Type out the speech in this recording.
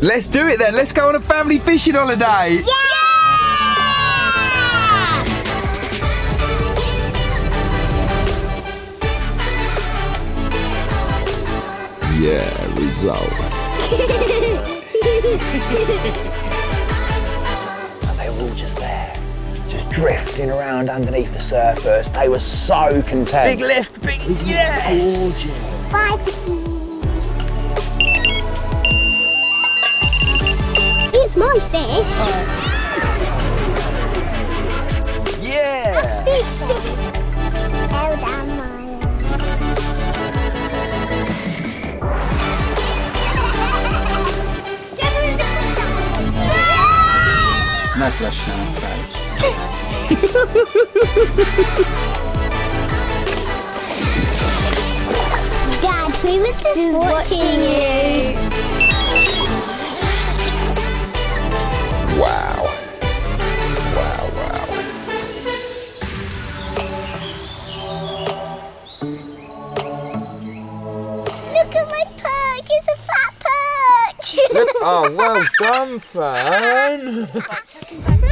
Let's do it then. Let's go on a family fishing holiday. Yeah! Yeah, result. And they were all just there, just drifting around underneath the surface. They were so content. Big lift, big yes. Gorgeous. Bye, Vicky. It's my fish. Oh. Yeah. That's big fish. Well done, Maya. No flash now, guys. Dad, who was this watching you? Wow. Wow, wow. Look at my perch, it's a fat perch. Look, oh, well done, Fran. Back, checking back.